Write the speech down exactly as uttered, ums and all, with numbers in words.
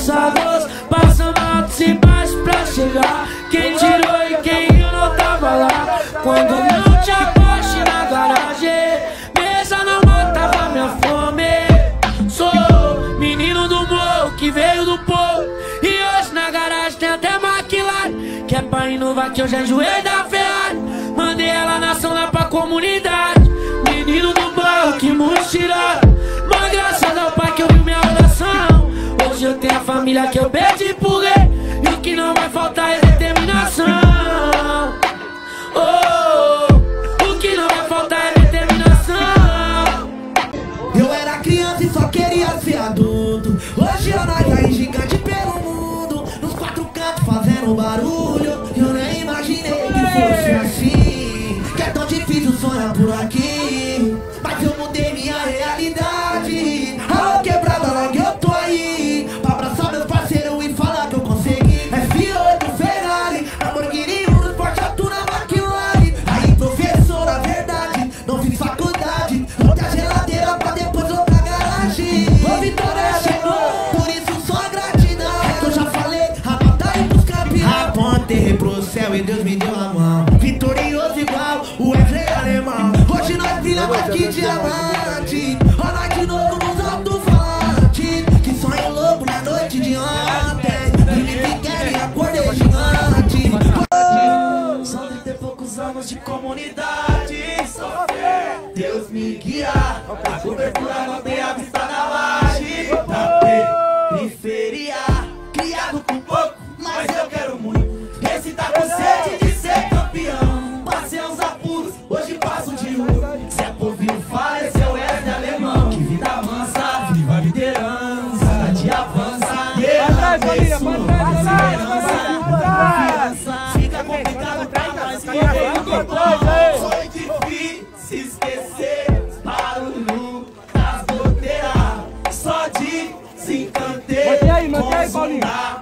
passa gosto, passa mal, se bate pra chegar. Quem tirou e quem eu não tava lá. Quando não tinha poste na garagem, mesa não matava minha fome. Sou menino do morro que veio do povo, e hoje na garagem tem até maquilagem, que é pra inovar que eu já enjoei da Ferrari. Mandei ela na ação lá pra comunidade. Menino do morro que mochila, mas graças ao pai que eu vi minha oração. Hoje eu tenho a família que eu perdi por ele, e o que não vai faltar é determinação. Oh, o que não vai faltar é determinação. Eu era criança e só queria ser adulto. Hoje eu nasci aí gigante pelo mundo, nos quatro cantos fazendo barulho. Eu nem imaginei que fosse assim, que é tão difícil sonhar por aqui. Mas eu mudei minha realidade. Pro céu e Deus me deu a mão, vitorioso igual o Wesley Alemão. Hoje nós brilhamos aqui diamante, olha de novo nos alto-falante. Que sonho louco na noite de ontem, dormi pequeno e acordei gigante. São trinta e poucos anos de comunidade, só fé, Deus me guiar. A cobertura não tem a vista na laje, da periferia, criado com pouco, mas eu quero muito. Esse tá com sede de ser campeão, passei uns apuros, hoje passo de um. Se é povinho fala, esse é o Wesley Alemão. Que vida mansa, viva a liderança, cada dia avança. E isso, a esperança. Fica complicado pra nós que veio do bom. Foi difícil esquecer barulho das goteiras, só de se encantar, consumar.